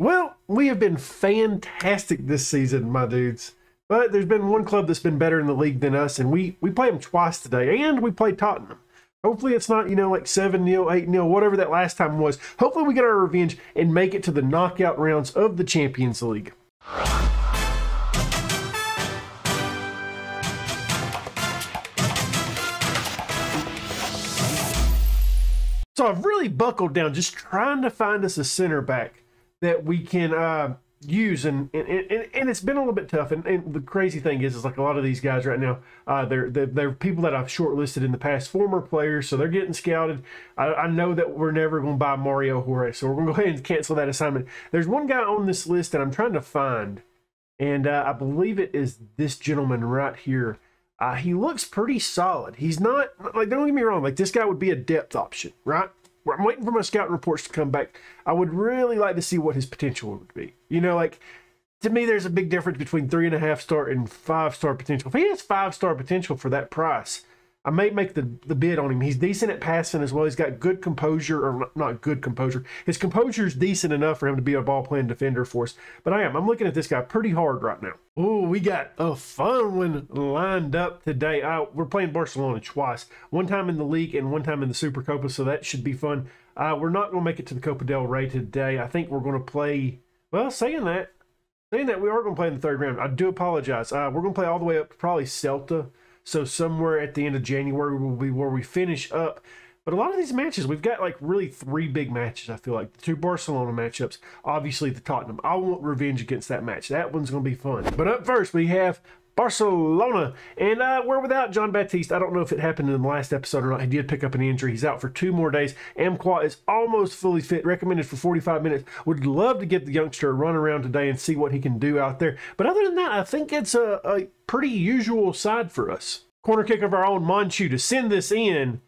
Well, we have been fantastic this season, my dudes. But there's been one club that's been better in the league than us, and we play them twice today, and we play Tottenham. Hopefully it's not, you know, like 7-0, 8-0, whatever that last time was. Hopefully we get our revenge and make it to the knockout rounds of the Champions League. So I've really buckled down just trying to find us a center back that we can use, and it's been a little bit tough. And the crazy thing is like a lot of these guys right now, they're people that I've shortlisted in the past, former players, so they're getting scouted. I know that we're never going to buy Mario Jorge, so we're going to go ahead and cancel that assignment. There's one guy on this list that I'm trying to find, and I believe it is this gentleman right here. He looks pretty solid. He's not, like, don't get me wrong, like this guy would be a depth option, right? I'm waiting for my scouting reports to come back. I would really like to see what his potential would be. You know, like, to me, there's a big difference between 3.5-star and 5-star potential. If he has 5-star potential for that price, I may make the bid on him. He's decent at passing as well. He's got good composure, or not good composure. His composure is decent enough for him to be a ball-playing defender for us. But I'm looking at this guy pretty hard right now. Oh, we got a fun one lined up today. We're playing Barcelona twice. One time in the league and one time in the Super Copa, so that should be fun. We're not going to make it to the Copa del Rey today. I think we're going to play, well, saying that we are going to play in the third round. I do apologize. We're going to play all the way up to probably Celta. So somewhere at the end of January will be where we finish up. But a lot of these matches, we've got like really three big matches, I feel like. The two Barcelona matchups, obviously the Tottenham. I want revenge against that match. That one's going to be fun. But up first, we have Barcelona. And we're without John Baptiste. I don't know if it happened in the last episode or not. He did pick up an injury. He's out for 2 more days. Amqua is almost fully fit. Recommended for 45 minutes. Would love to get the youngster a run around today and see what he can do out there. But other than that, I think it's a pretty usual side for us. Corner kick of our own, Monchu, to send this in.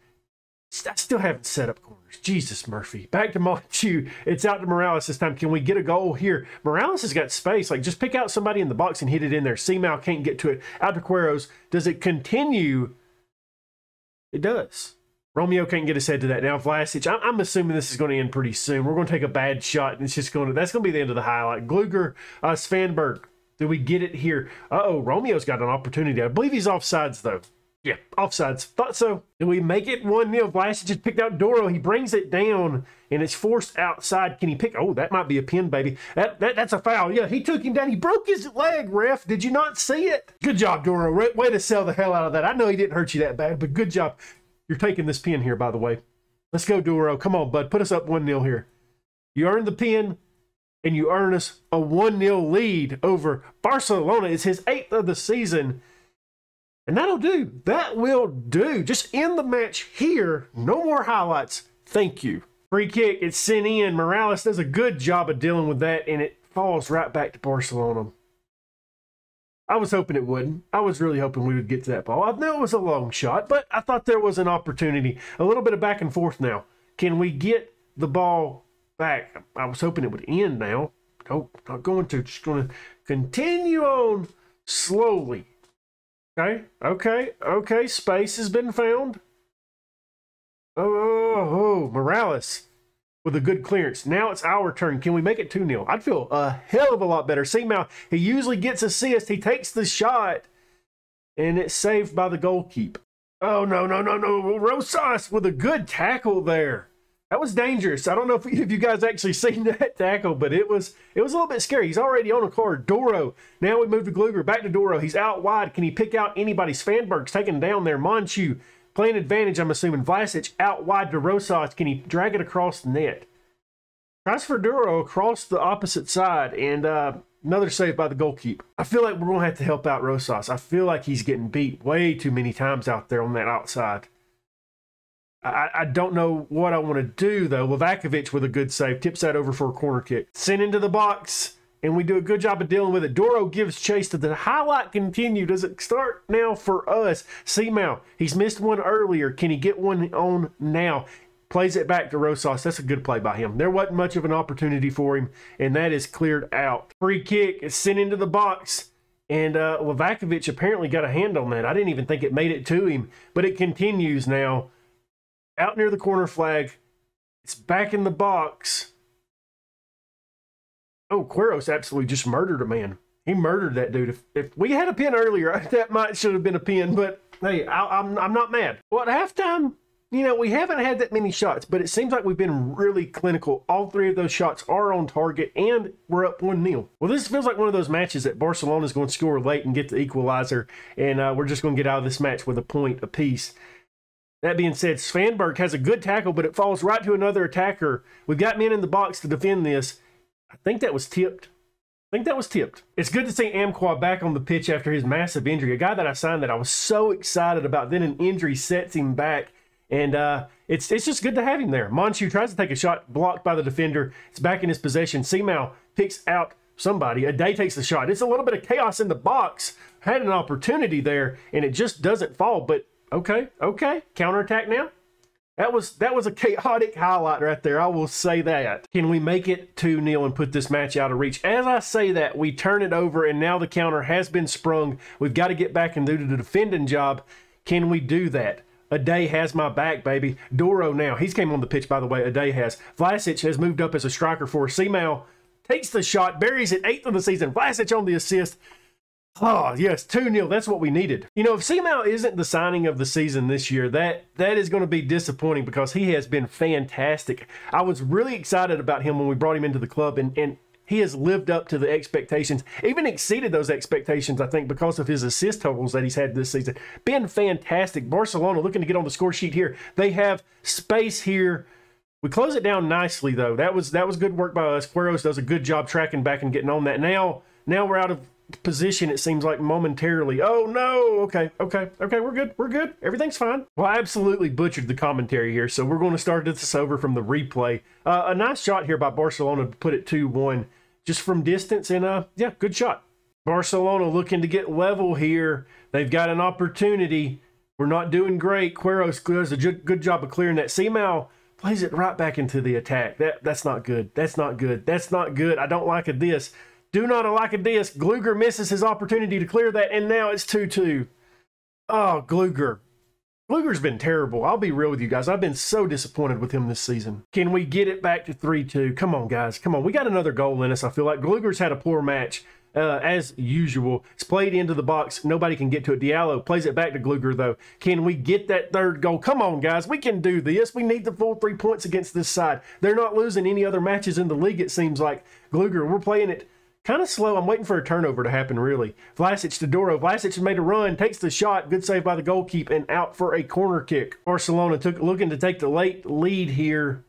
I still haven't set up corners. Jesus, Murphy. Back to Monchu. It's out to Morales this time. Can we get a goal here? Morales has got space. Like, just pick out somebody in the box and hit it in there. Seamal can't get to it. Out to Quirós. Does it continue? It does. Romeo can't get his head to that. Now, Vlašić, I'm assuming this is going to end pretty soon. We're going to take a bad shot, and it's just going to, that's going to be the end of the highlight. Gluger, Svanberg. Do we get it here? Uh-oh, Romeo's got an opportunity. I believe he's offsides, though. Yeah, offsides. Thought so. And we make it 1-0. Vlašić just picked out Doro. He brings it down, and it's forced outside. Can he pick? Oh, that might be a pin, baby. That's a foul. Yeah, he took him down. He broke his leg, ref. Did you not see it? Good job, Doro. Way to sell the hell out of that. I know he didn't hurt you that bad, but good job. You're taking this pin here, by the way. Let's go, Doro. Come on, bud. Put us up 1-0 here. You earned the pin, and you earn us a 1-0 lead over Barcelona. It's his 8th of the season. And that'll do. That will do. Just end the match here. No more highlights. Thank you. Free kick. It's sent in. Morales does a good job of dealing with that, and it falls right back to Barcelona. I was hoping it wouldn't. I was really hoping we would get to that ball. I know it was a long shot, but I thought there was an opportunity. A little bit of back and forth now. Can we get the ball back? I was hoping it would end now. Nope, not going to. Just going to continue on slowly. Okay, space has been found. Oh, Morales with a good clearance. Now it's our turn. Can we make it 2-0? I'd feel a hell of a lot better. Seamal, he usually gets assist. He takes the shot, and it's saved by the goalkeeper. Oh, no. Rosas with a good tackle there. That was dangerous. I don't know if you guys actually seen that tackle, but it was a little bit scary. He's already on a card. Doro. Now we move to Gluger. Back to Doro. He's out wide. Can he pick out anybody? Svanberg's taken down there. Monchu playing advantage, I'm assuming. Vlašić out wide to Rosas. Can he drag it across the net? Tries for Doro across the opposite side, and another save by the goalkeeper. I feel like we're going to have to help out Rosas. I feel like he's getting beat way too many times out there on that outside. I don't know what I want to do, though. Livakovic with a good save. Tips that over for a corner kick. Sent into the box, and we do a good job of dealing with it. Doro gives chase to the highlight continue. Does it start now for us? Seamal, he's missed one earlier. Can he get one on now? Plays it back to Rosas. That's a good play by him. There wasn't much of an opportunity for him, and that is cleared out. Free kick is sent into the box. And Livakovic apparently got a hand on that. I didn't even think it made it to him, but it continues now. Out near the corner flag. It's back in the box. Oh, Quirós absolutely just murdered a man. He murdered that dude. If we had a pin earlier, that might should have been a pin, but hey, I'm not mad. Well, at halftime, you know, we haven't had that many shots, but it seems like we've been really clinical. All three of those shots are on target, and we're up 1-0. Well, this feels like one of those matches that Barcelona's going to score late and get the equalizer, and we're just going to get out of this match with a point apiece. That being said, Svanberg has a good tackle, but it falls right to another attacker. We've got men in the box to defend this. I think that was tipped. I think that was tipped. It's good to see Amqua back on the pitch after his massive injury. A guy that I signed that I was so excited about. Then an injury sets him back. And it's just good to have him there. Monchu tries to take a shot, blocked by the defender. It's back in his possession. Seamal picks out somebody. Aday takes the shot. It's a little bit of chaos in the box. Had an opportunity there, and it just doesn't fall. But okay, okay, counterattack now. That was a chaotic highlight right there. I will say that. Can we make it 2-0 and put this match out of reach? As I say that, we turn it over, and now the counter has been sprung. We've got to get back and do the defending job. Can we do that? Aday has my back, baby. Doro now. He's came on the pitch, by the way. Aday has. Vlašić has moved up as a striker for Ceamal. Takes the shot. Buries it 8th of the season. Vlašić on the assist. Oh, yes. 2-0. That's what we needed. You know, if Ceamal isn't the signing of the season this year, that is going to be disappointing because he has been fantastic. I was really excited about him when we brought him into the club, and he has lived up to the expectations, even exceeded those expectations, I think, because of his assist totals that he's had this season. Been fantastic. Barcelona looking to get on the score sheet here. They have space here. We close it down nicely, though. That was good work by us. Quirós does a good job tracking back and getting on that. Now we're out of position, it seems like, momentarily. Oh, no. Okay, okay, okay. We're good. We're good. Everything's fine. Well, I absolutely butchered the commentary here, so we're going to start this over from the replay. A nice shot here by Barcelona to put it 2-1. Just from distance, and yeah, good shot. Barcelona looking to get level here. They've got an opportunity. We're not doing great. Quirós does a good job of clearing that. Seamal plays it right back into the attack. That's not good. That's not good. That's not good. I don't like this. Do not like this. Gluger misses his opportunity to clear that, and now it's 2-2. Oh, Gluger. Gluger's been terrible. I'll be real with you guys. I've been so disappointed with him this season. Can we get it back to 3-2? Come on, guys. Come on. We got another goal in us, I feel like. Gluger's had a poor match, as usual. It's played into the box. Nobody can get to it. Diallo plays it back to Gluger, though. Can we get that third goal? Come on, guys. We can do this. We need the full 3 points against this side. They're not losing any other matches in the league, it seems like. Gluger, we're playing it kind of slow. I'm waiting for a turnover to happen, really. Vlašić to Doro. Vlašić made a run, takes the shot. Good save by the goalkeeper and out for a corner kick. Barcelona looking to take the late lead here,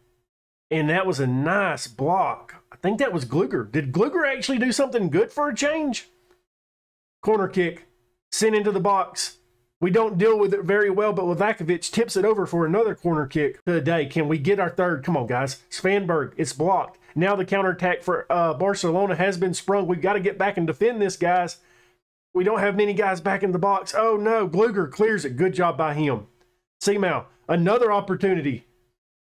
and that was a nice block. I think that was Gluger. Did Gluger actually do something good for a change? Corner kick, sent into the box. We don't deal with it very well, but Livakovic tips it over for another corner kick today. Can we get our third? Come on, guys. Svanberg, it's blocked. Now the counterattack for Barcelona has been sprung. We've got to get back and defend this, guys. We don't have many guys back in the box. Oh, no. Gluger clears it. Good job by him. Seamal, another opportunity.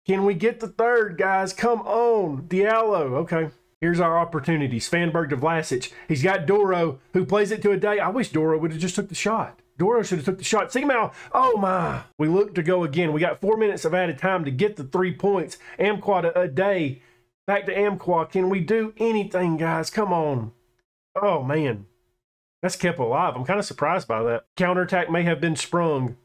Can we get the third, guys? Come on. Diallo. Okay. Here's our opportunity. Svanberg to Vlašić. He's got Doro, who plays it to Aday. I wish Doro would have just took the shot. Doro should have took the shot. Seamal, oh my. We look to go again. We got 4 minutes of added time to get the 3 points. Amqua to Aday. Back to Amqua. Can we do anything, guys? Come on. Oh, man. That's kept alive. I'm kind of surprised by that. Counterattack may have been sprung.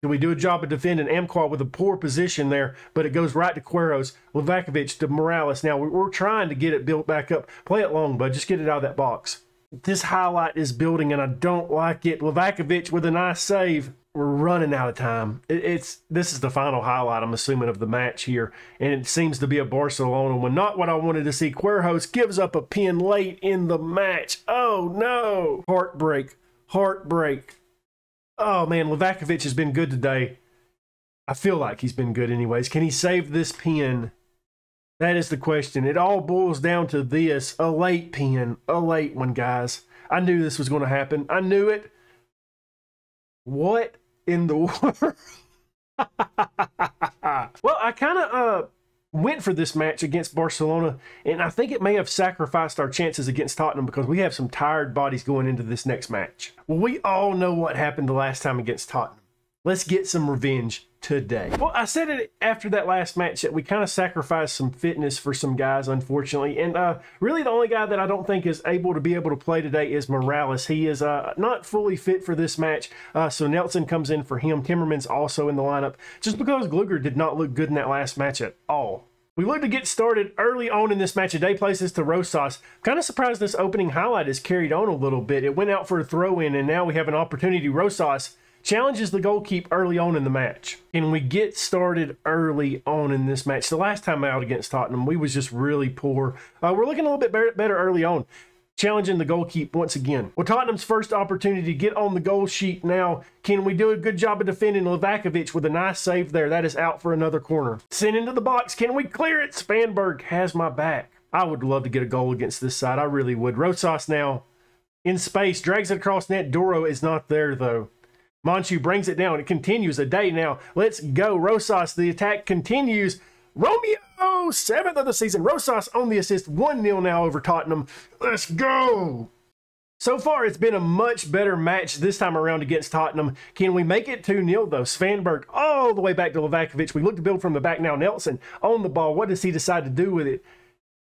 Did we do a job of defending Amqua with a poor position there? But it goes right to Quirós. Livakovic to Morales. Now, we're trying to get it built back up. Play it long, bud. Just get it out of that box. This highlight is building, and I don't like it. Livakovic with a nice save. We're running out of time. This is the final highlight, I'm assuming, of the match here, and it seems to be a Barcelona one. Not what I wanted to see. Quirós gives up a pin late in the match. Oh, no. Heartbreak. Heartbreak. Oh, man, Livakovic has been good today. I feel like he's been good anyways. Can he save this pin? That is the question. It all boils down to this. A late pin. A late one, guys. I knew this was going to happen. I knew it. What in the world? Well, I kind of went for this match against Barcelona, and I think it may have sacrificed our chances against Tottenham because we have some tired bodies going into this next match. Well, we all know what happened the last time against Tottenham. Let's get some revenge. today. Well, I said it after that last match that we kind of sacrificed some fitness for some guys, unfortunately, and really the only guy that I don't think is able to play today is Morales. He is not fully fit for this match, so Nelson comes in for him. Timmerman's also in the lineup just because Gluger did not look good in that last match at all. We look to get started early on in this match. A day plays this to Rosas. Kind of surprised this opening highlight is carried on a little bit. It went out for a throw-in, and now we have an opportunity. Rosas challenges the goalkeeper early on in the match. And we get started early on in this match. The last time out against Tottenham, we was just really poor. We're looking a little bit better early on. Challenging the goalkeeper once again. Well, Tottenham's first opportunity to get on the goal sheet now. Can we do a good job of defending? Livakovic with a nice save there. That is out for another corner. Sent into the box. Can we clear it? Svanberg has my back. I would love to get a goal against this side. I really would. Rosas now in space. Drags it across net. Doro is not there, though. Monchu brings it down. It continues. A day now. Let's go. Rosas. The attack continues. Romeo, 7th of the season. Rosas on the assist. 1-0 now over Tottenham. Let's go. So far, it's been a much better match this time around against Tottenham. Can we make it 2-0, though? Svanberg all the way back to Livakovic. We look to build from the back now. Nelson on the ball. What does he decide to do with it?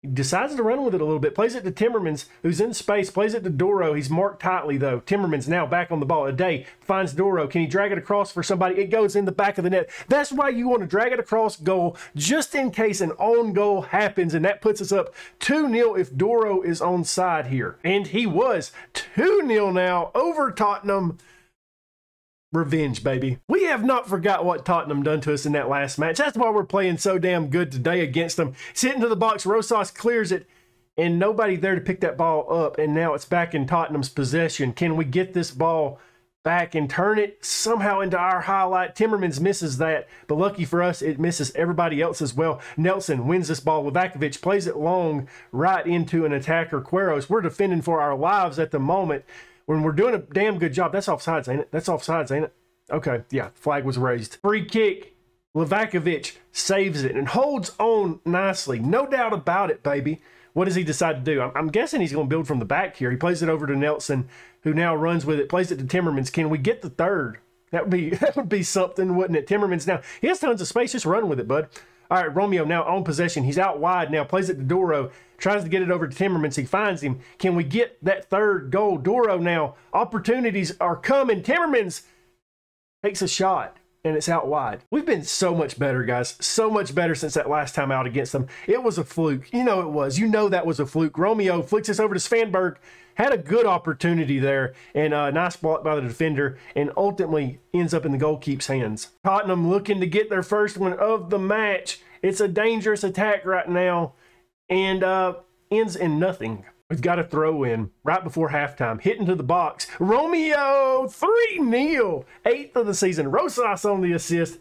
He decides to run with it a little bit. Plays it to Timmermans, who's in space. Plays it to Doro. He's marked tightly, though. Timmermans now back on the ball. Aday finds Doro. Can he drag it across for somebody? It goes in the back of the net. That's why you want to drag it across goal, just in case an own goal happens, and that puts us up 2-0 if Doro is onside here. And he was. 2-0 now over Tottenham. Revenge, baby. We have not forgot what Tottenham done to us in that last match. That's why we're playing so damn good today against them. It's hit into the box. Rosas clears it, and nobody there to pick that ball up, and now it's back in Tottenham's possession. Can we get this ball back and turn it somehow into our highlight? Timmermans misses that, but lucky for us, it misses everybody else as well. Nelson wins this ball. Livakovic plays it long right into an attacker. Quirós, we're defending for our lives at the moment. When we're doing a damn good job. That's offsides, ain't it? That's offsides, ain't it? Okay, yeah, flag was raised. Free kick. Livakovic saves it and holds on nicely. No doubt about it, baby. What does he decide to do? I'm guessing he's going to build from the back here. He plays it over to Nelson, who now runs with it. Plays it to Timmermans. Can we get the third? That would be something, wouldn't it? Timmermans now. He has tons of space. Just run with it, bud. All right, Romeo now on possession. He's out wide now. Plays it to Doro. Tries to get it over to Timmermans. He finds him. Can we get that third goal? Doro now. Opportunities are coming. Timmermans takes a shot, and it's out wide. We've been so much better, guys. So much better since that last time out against them. It was a fluke. You know it was. You know that was a fluke. Romeo flicks this over to Svanberg. Had a good opportunity there, and a nice block by the defender, and ultimately ends up in the goalkeeper's hands. Tottenham looking to get their first one of the match. It's a dangerous attack right now, and ends in nothing. We've got a throw-in right before halftime. Hit into the box. Romeo, 3-0, 8th of the season. Rosas on the assist.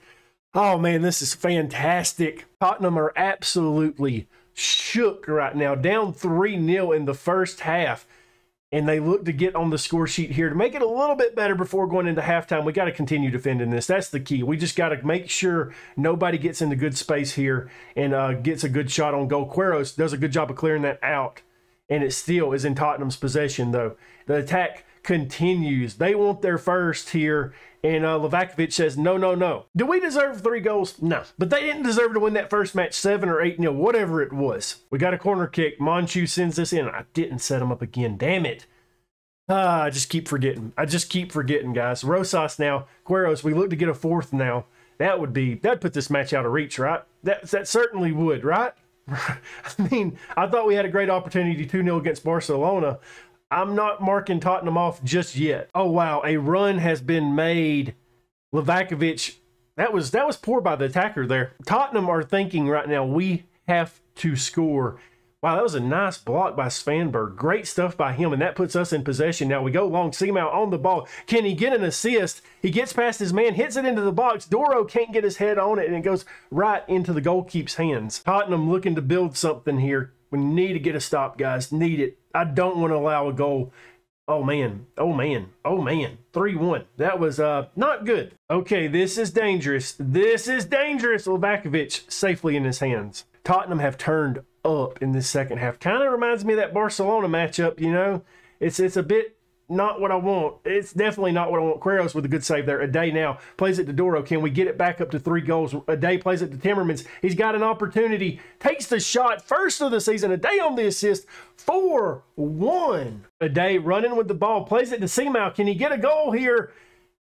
Oh, man, this is fantastic. Tottenham are absolutely shook right now. Down 3-0 in the first half. And they look to get on the score sheet here to make it a little bit better before going into halftime. We got to continue defending this. That's the key. We just got to make sure nobody gets into good space here and gets a good shot on goal. Quirós does a good job of clearing that out, and it still is in Tottenham's possession, though. The attack continues. They want their first here, and Livakovic says, no, no, no. Do we deserve 3 goals? No. But they didn't deserve to win that first match 7 or 8-0, whatever it was. We got a corner kick. Monchu sends this in. I didn't set him up again. Damn it. I just keep forgetting. I just keep forgetting, guys. Rosas now. Quirós, we look to get a 4th now. That'd put this match out of reach, right? That certainly would, right? I mean, I thought we had a great opportunity 2-0 against Barcelona. I'm not marking Tottenham off just yet. Oh, wow. A run has been made. Livakovic, that was poor by the attacker there. Tottenham are thinking right now, we have to score. Wow, that was a nice block by Svanberg. Great stuff by him, and that puts us in possession. Now we go long. Seamal on the ball. Can he get an assist? He gets past his man, hits it into the box. Doro can't get his head on it, and it goes right into the goalkeeper's hands. Tottenham looking to build something here. We need to get a stop, guys. Need it. I don't want to allow a goal. Oh, man. Oh, man. Oh, man. 3-1. That was not good. Okay, this is dangerous. This is dangerous. Livakovic safely in his hands. Tottenham have turned up in this second half. Kind of reminds me of that Barcelona matchup, you know. It's a bit not what I want. It's definitely not what I want. Quirós with a good save there. A day now plays it to Doro. Can we get it back up to 3 goals? A day plays it to Timmerman's. He's got an opportunity. Takes the shot, first of the season. A day on the assist. 4-1. A day running with the ball. Plays it to Seamal. Can he get a goal here?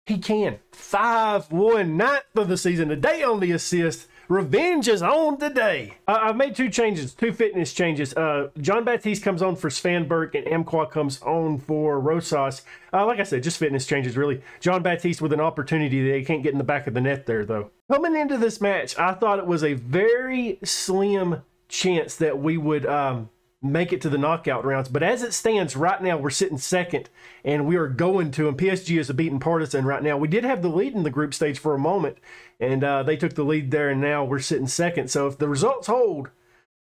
He can. 5-1. 9th of the season. A day on the assist. Revenge is on today. I've made 2 changes, 2 fitness changes. John Baptiste comes on for Svanberg and Amqua comes on for Rosas. Like I said, just fitness changes, really. John Baptiste with an opportunity that he can't get in the back of the net there, though. Coming into this match, I thought it was a very slim chance that we would make it to the knockout rounds. But as it stands right now, we're sitting second and we are going to, and PSG is a beaten partisan right now. We did have the lead in the group stage for a moment and they took the lead there and now we're sitting second. So if the results hold,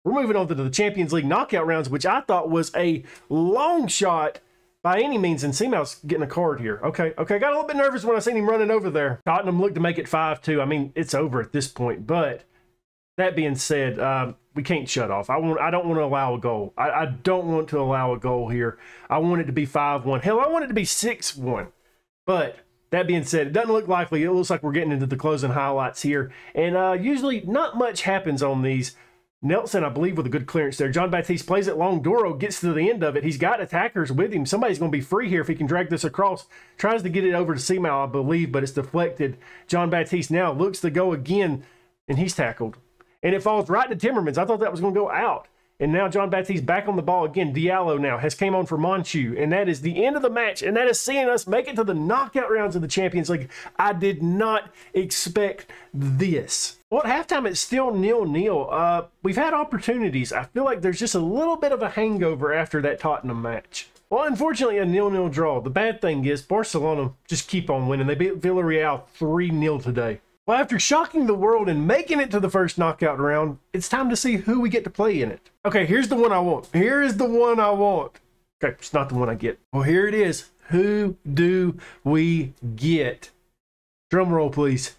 we're moving on to the Champions League knockout rounds, which I thought was a long shot by any means. And Seamal's getting a card here. Okay. Got a little bit nervous when I seen him running over there. Tottenham looked to make it 5-2. I mean, it's over at this point, but that being said, we can't shut off. I don't want to allow a goal. I don't want to allow a goal here. I want it to be 5-1. Hell, I want it to be 6-1. But that being said, it doesn't look likely. It looks like we're getting into the closing highlights here. And usually not much happens on these. Nelson, I believe, with a good clearance there. John Baptiste plays it long. Doro gets to the end of it. He's got attackers with him. Somebody's going to be free here if he can drag this across. Tries to get it over to Seamal, I believe, but it's deflected. John Baptiste now looks to go again, and he's tackled. And it falls right to Timmerman's. I thought that was going to go out. And now John Baptiste back on the ball again. Diallo now has came on for Monchu. And that is the end of the match. And that is seeing us make it to the knockout rounds of the Champions League. I did not expect this. Well, at halftime, it's still 0-0. We've had opportunities. I feel like there's just a little bit of a hangover after that Tottenham match. Well, unfortunately, a 0-0 draw. The bad thing is Barcelona just keep on winning. They beat Villarreal 3-0 today. Well, after shocking the world and making it to the first knockout round, it's time to see who we get to play in it. Okay, here's the one I want. Here is the one I want. Okay, it's not the one I get. Well, here it is. Who do we get? Drum roll, please.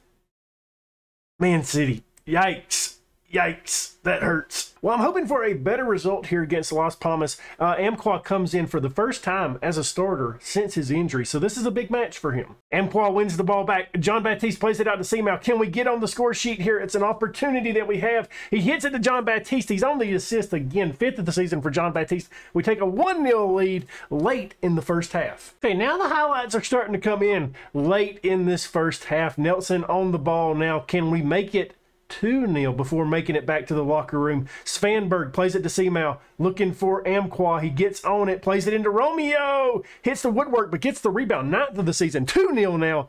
Man City. Yikes. Yikes. That hurts. Well, I'm hoping for a better result here against Las Palmas. Amqua comes in for the first time as a starter since his injury, so this is a big match for him. Amqua wins the ball back. John Baptiste plays it out to Seamal. Can we get on the score sheet here? It's an opportunity that we have. He hits it to John Baptiste. He's on the assist again. 5th of the season for John Baptiste. We take a 1-0 lead late in the first half. Okay, now the highlights are starting to come in late in this first half. Nelson on the ball now. Can we make it 2-0 before making it back to the locker room? Svanberg plays it to Seamal, looking for Amqua. He gets on it, plays it into Romeo, hits the woodwork, but gets the rebound. 9th of the season, 2-0 now.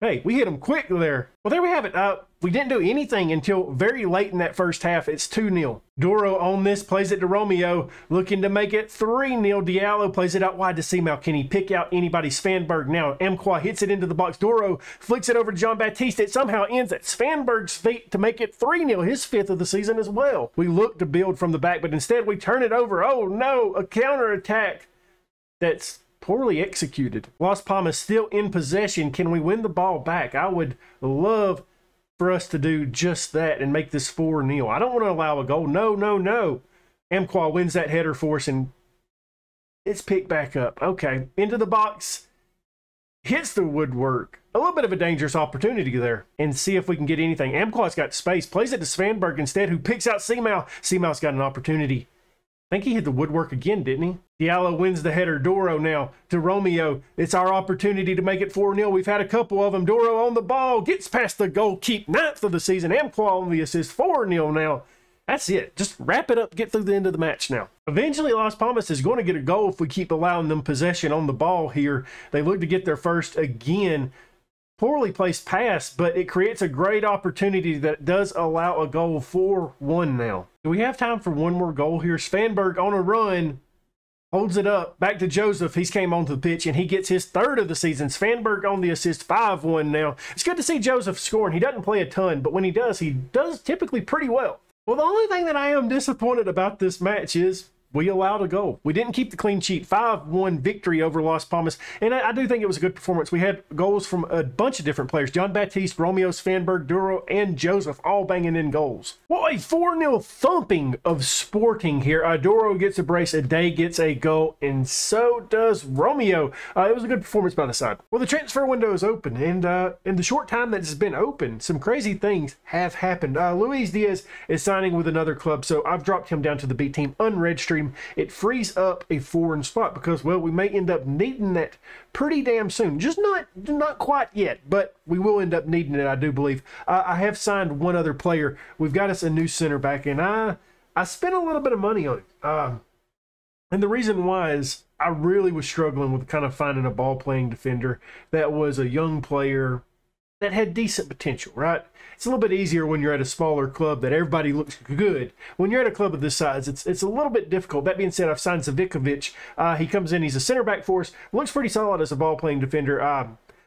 Hey, we hit him quick there. Well, there we have it. We didn't do anything until very late in that first half. It's 2-0. Doro on this, plays it to Romeo, looking to make it 3-0. Diallo plays it out wide to Seamal. Can he pick out anybody? Svanberg now. Amqua hits it into the box. Doro flicks it over to John Baptiste. It somehow ends at Svanberg's feet to make it 3-0, his 5th of the season as well. We look to build from the back, but instead we turn it over. Oh, no, a counterattack that's poorly executed. Las Palmas still in possession. Can we win the ball back? I would love for us to do just that and make this 4-0. I don't want to allow a goal. No, no, no. Amqua wins that header for us and it's picked back up. Okay, into the box. Hits the woodwork. A little bit of a dangerous opportunity there. And see if we can get anything. Amqua's got space. Plays it to Svanberg instead, who picks out Seamal. Seamal's got an opportunity. I think he hit the woodwork again, didn't he? Diallo wins the header. Doro now to Romeo. It's our opportunity to make it 4-0. We've had a couple of them. Doro on the ball. Gets past the goalkeeper. 9th of the season. Amqua on the assist. 4-0 now. That's it. Just wrap it up. Get through the end of the match now. Eventually, Las Palmas is going to get a goal if we keep allowing them possession on the ball here. They look to get their first again. Poorly placed pass, but it creates a great opportunity that does allow a goal. 4-1 now. Do we have time for one more goal here? Svanberg on a run, holds it up, back to Joseph. He's came onto the pitch, and he gets his 3rd of the season. Svanberg on the assist, 5-1 now. It's good to see Joseph scoring. He doesn't play a ton, but when he does typically pretty well. Well, the only thing that I am disappointed about this match is we allowed a goal. We didn't keep the clean sheet. 5-1 victory over Las Palmas. And I do think it was a good performance. We had goals from a bunch of different players. John Baptiste, Romeo, Svanberg, Doro, and Joseph all banging in goals. Well, a 4-0 thumping of Sporting here. Doro gets a brace, Aday gets a goal, and so does Romeo. It was a good performance by the side. Well, the transfer window is open, and in the short time that it's been open, some crazy things have happened. Luis Diaz is signing with another club, so I've dropped him down to the B team, unregistered. It frees up a foreign spot because, well, we may end up needing that pretty damn soon. Just not quite yet, but we will end up needing it, I do believe. I have signed one other player. We've got us a new center back, and I spent a little bit of money on it. And the reason why is I really was struggling with kind of finding a ball-playing defender that was a young player that had decent potential, right? It's a little bit easier when you're at a smaller club that everybody looks good. When you're at a club of this size, it's a little bit difficult. That being said, I've signed Zavikovich. He comes in, he's a center back for us. Looks pretty solid as a ball-playing defender.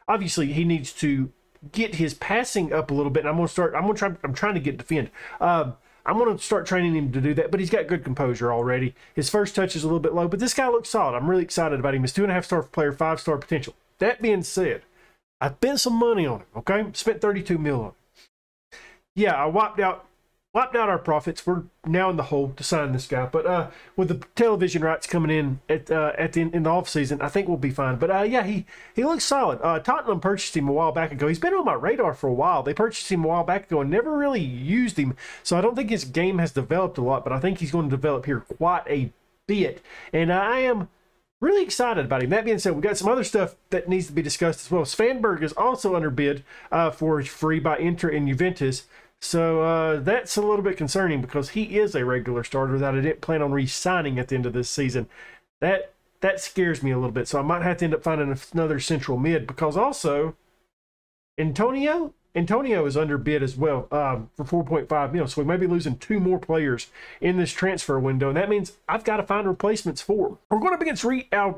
Obviously, he needs to get his passing up a little bit. And I'm trying to get defend. I'm going to start training him to do that, but he's got good composure already. His first touch is a little bit low, but this guy looks solid. I'm really excited about him. He's 2.5-star player, 5-star potential. That being said, I spent some money on it, okay? Spent 32 mil on it. Yeah, I wiped out our profits. We're now in the hole to sign this guy. But with the television rights coming in in the offseason, I think we'll be fine. But yeah, he looks solid. Tottenham purchased him a while back ago. He's been on my radar for a while. They purchased him a while back ago and never really used him. So I don't think his game has developed a lot, but I think he's going to develop here quite a bit. And I am really excited about him. That being said, we've got some other stuff that needs to be discussed as well. Svanberg is also underbid for free by Inter and Juventus. So that's a little bit concerning because he is a regular starter that I didn't plan on re-signing at the end of this season. That scares me a little bit. So I might have to end up finding another central mid because also Antonio is underbid as well for 4.5 mil. So we may be losing 2 more players in this transfer window. And that means I've got to find replacements for them. We're going up against Barcelona.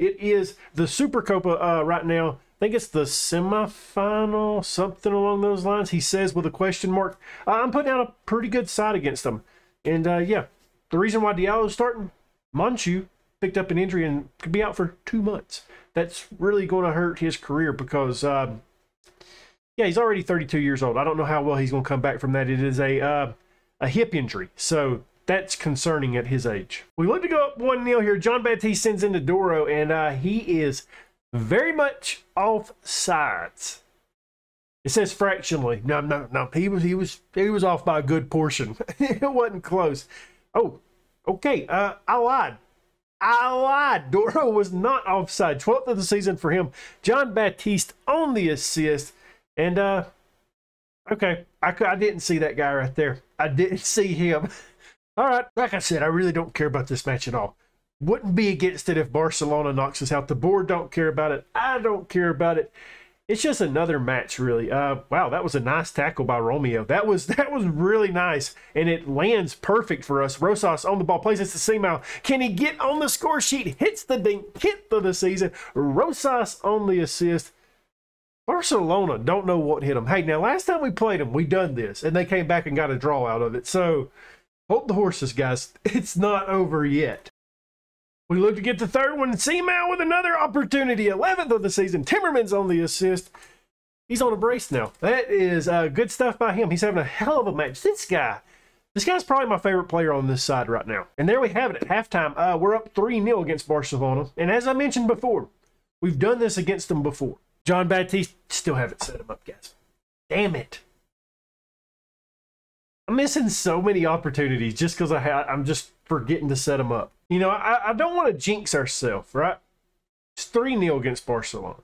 It is the Supercopa right now. I think it's the semifinal, something along those lines. He says with a question mark. I'm putting out a pretty good side against them. And yeah, the reason why Diallo's starting, Monchu picked up an injury and could be out for 2 months. That's really going to hurt his career because, yeah, he's already 32 years old. I don't know how well he's going to come back from that. It is a hip injury, so that's concerning at his age. We look to go up 1-0 here. John Baptiste sends in to Doro, and he is very much offsides. It says fractionally. No. He was off by a good portion. It wasn't close. Oh, okay. I lied. Doro was not offside. 12th of the season for him. John Baptiste on the assist. And, okay, I didn't see that guy right there. I didn't see him. All right, like I said, I really don't care about this match at all. Wouldn't be against it if Barcelona knocks us out. The board don't care about it. I don't care about it. It's just another match, really. Wow, that was a nice tackle by Romeo. That was really nice, and it lands perfect for us. Rosas on the ball, plays it to Seamal. Can he get on the score sheet? Hits the dink, hit of the season. Rosas on the assist. Barcelona don't know what hit them. Hey, now last time we played them, we done this, and they came back and got a draw out of it. So hold the horses, guys. It's not over yet. We look to get the third one. Seamal with another opportunity. 11th of the season. Timmerman's on the assist. He's on a brace now. That is good stuff by him. He's having a hell of a match. This guy's probably my favorite player on this side right now. And there we have it at halftime. We're up 3-0 against Barcelona. And as I mentioned before, we've done this against them before. John Baptiste, still haven't set him up, guys. Damn it. I'm missing so many opportunities just because I'm just forgetting to set him up. You know, I don't want to jinx ourselves, right? It's 3-0 against Barcelona.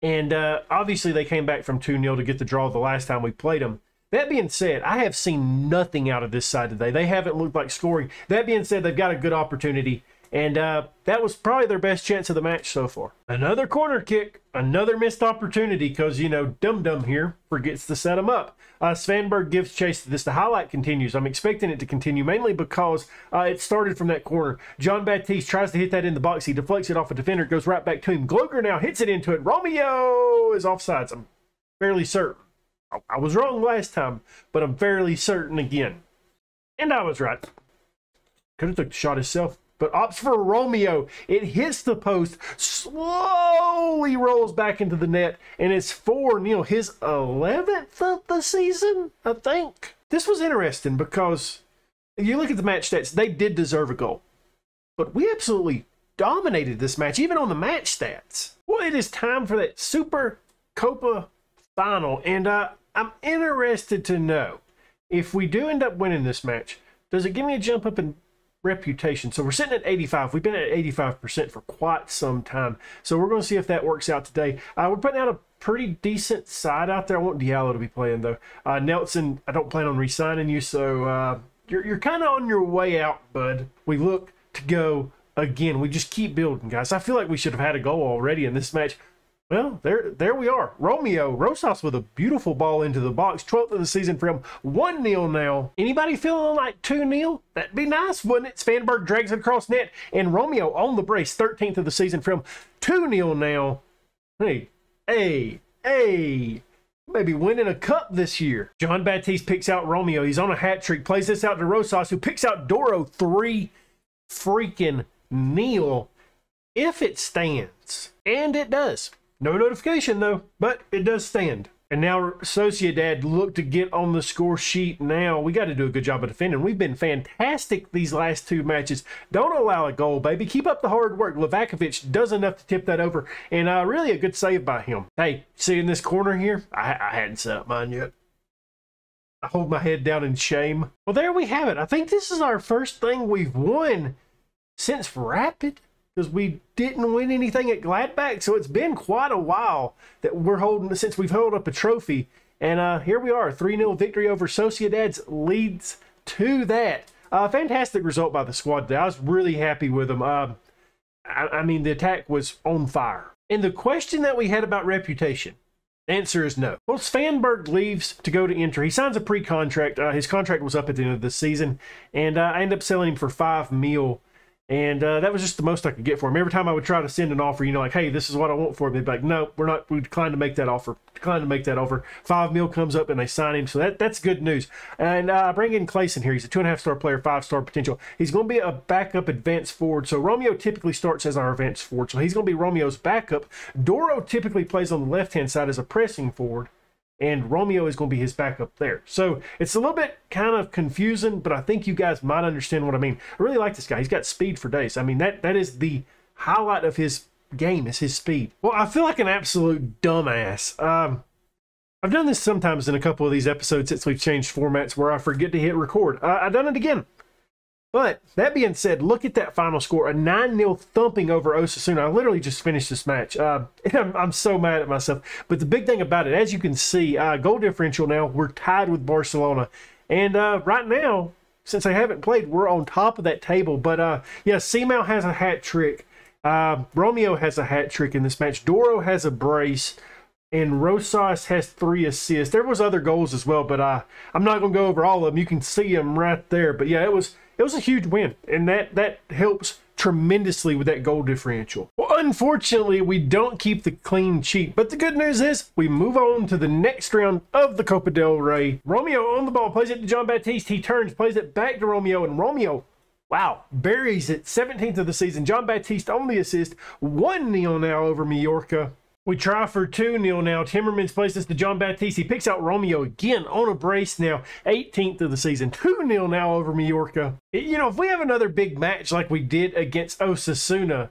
And obviously they came back from 2-0 to get the draw the last time we played them. That being said, I have seen nothing out of this side today. They haven't looked like scoring. That being said, they've got a good opportunity. And that was probably their best chance of the match so far. Another corner kick. Another missed opportunity because, you know, Dum-Dum here forgets to set him up. Svanberg gives chase to this. The highlight continues. I'm expecting it to continue mainly because it started from that corner. John Baptiste tries to hit that in the box. He deflects it off a defender. Goes right back to him. Gluger now hits it into it. Romeo is offsides. I'm fairly certain. I was wrong last time, but I'm fairly certain again. And I was right. Could have took the shot himself, but opts for Romeo. It hits the post, slowly rolls back into the net, and it's 4-0. His 11th of the season, I think. This was interesting because you look at the match stats, they did deserve a goal. But we absolutely dominated this match, even on the match stats. Well, it is time for that Super Copa final, and I'm interested to know if we do end up winning this match, does it give me a jump up in reputation? So we're sitting at 85. We've been at 85% for quite some time. So we're going to see if that works out today. We're putting out a pretty decent side out there. I want Diallo to be playing though. Nelson, I don't plan on re-signing you, so you're kind of on your way out, bud. We look to go again. We just keep building, guys. I feel like we should have had a goal already in this match. Well, there we are. Romeo Rosas with a beautiful ball into the box. 12th of the season for him. 1-0 now. Anybody feeling like 2-0? That'd be nice, wouldn't it? Svanberg drags it across net. And Romeo on the brace. 13th of the season for him. 2-0 now. Hey. Maybe winning a cup this year. John Baptiste picks out Romeo. He's on a hat trick. Plays this out to Rosas, who picks out Doro. 3-0. If it stands. And it does. No notification, though, but it does stand. And now Sociedad look to get on the score sheet now. We got to do a good job of defending. We've been fantastic these last two matches. Don't allow a goal, baby. Keep up the hard work. Livakovic does enough to tip that over, and really a good save by him. Hey, see in this corner here? I hadn't set up mine yet. I hold my head down in shame. Well, there we have it. I think this is our first thing we've won since Rapid. Because we didn't win anything at Gladbach, so it's been quite a while that we're holding since we've held up a trophy. And here we are, 3-0 victory over Sociedad's leads to that. Fantastic result by the squad today. I was really happy with them. I mean, the attack was on fire. And the question that we had about reputation, the answer is no. Well, Svanberg leaves to go to Inter. He signs a pre-contract. His contract was up at the end of the season, and I ended up selling him for $5 million. And that was just the most I could get for him. Every time I would try to send an offer, you know, like, hey, this is what I want for him. They'd be like, no, we're not. We declined to make that offer. Declined to make that offer. $5 million comes up and they sign him. So that's good news. And bring in Clayson here. He's a 2.5-star player, 5-star potential. He's going to be a backup advanced forward. So Romeo typically starts as our advanced forward. So he's going to be Romeo's backup. Doro typically plays on the left-hand side as a pressing forward. And Romeo is going to be his backup there. So it's a little bit kind of confusing, but I think you guys might understand what I mean. I really like this guy. He's got speed for days. I mean, that is the highlight of his game, is his speed. Well, I feel like an absolute dumbass. I've done this sometimes in a couple of these episodes since we've changed formats where I forget to hit record. I've done it again. But that being said, look at that final score, a 9-0 thumping over Osasuna. I literally just finished this match. I'm so mad at myself. But the big thing about it, as you can see, goal differential now, we're tied with Barcelona. And right now, since they haven't played, we're on top of that table. But yeah, Seamal has a hat trick. Romeo has a hat trick in this match. Doro has a brace. And Rosas has 3 assists. There was other goals as well, but I'm not going to go over all of them. You can see them right there. But yeah, it was a huge win, and that helps tremendously with that goal differential. Well, unfortunately, we don't keep the clean sheet, but the good news is we move on to the next round of the Copa del Rey. Romeo on the ball, plays it to John Baptiste. He turns, plays it back to Romeo, and Romeo, wow, buries it. 17th of the season. John Baptiste on the assist. 1-0 now over Mallorca. We try for 2-0 now. Timmerman's plays this to John Baptiste. He picks out Romeo again on a brace now. 18th of the season. 2-0 now over Mallorca. You know, if we have another big match like we did against Osasuna,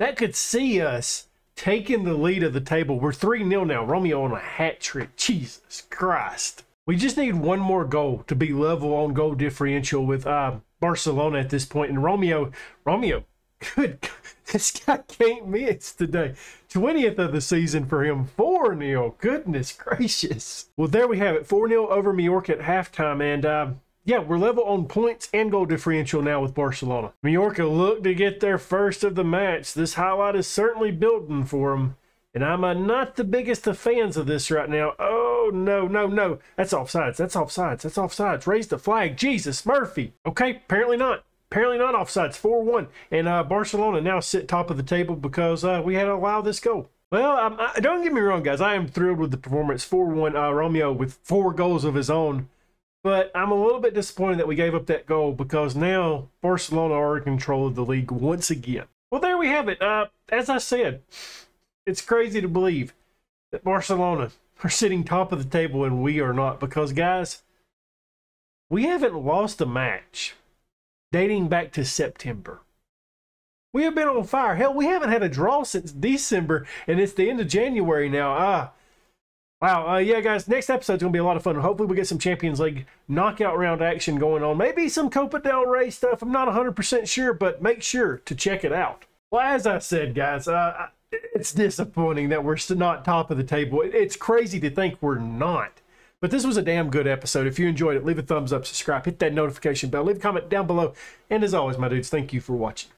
that could see us taking the lead of the table. We're 3-0 now. Romeo on a hat trick. Jesus Christ. We just need one more goal to be level on goal differential with Barcelona at this point. And Romeo, good God. This guy can't miss today. 20th of the season for him. 4-0. Goodness gracious. Well, there we have it. 4-0 over Mallorca at halftime. And, yeah, we're level on points and goal differential now with Barcelona. Mallorca look to get their first of the match. This highlight is certainly building for them. And I'm not the biggest of fans of this right now. Oh, no. That's offsides. That's offsides. Raise the flag. Jesus, Murphy. Okay, apparently not. Offsides, 4-1. And Barcelona now sit top of the table because we had to allow this goal. Well, don't get me wrong, guys. I am thrilled with the performance. 4-1, Romeo with 4 goals of his own. But I'm a little bit disappointed that we gave up that goal, because now Barcelona are in control of the league once again. Well, there we have it. As I said, it's crazy to believe that Barcelona are sitting top of the table and we are not. Because, guys, we haven't lost a match dating back to September. We have been on fire. Hell, we haven't had a draw since December, and it's the end of January now. Wow. Yeah, guys, next episode's going to be a lot of fun. Hopefully we get some Champions League knockout round action going on. Maybe some Copa del Rey stuff. I'm not 100% sure, but make sure to check it out. Well, as I said, guys, it's disappointing that we're not top of the table. It's crazy to think we're not. But this was a damn good episode. If you enjoyed it, leave a thumbs up, subscribe, hit that notification bell, leave a comment down below. And as always, my dudes, thank you for watching.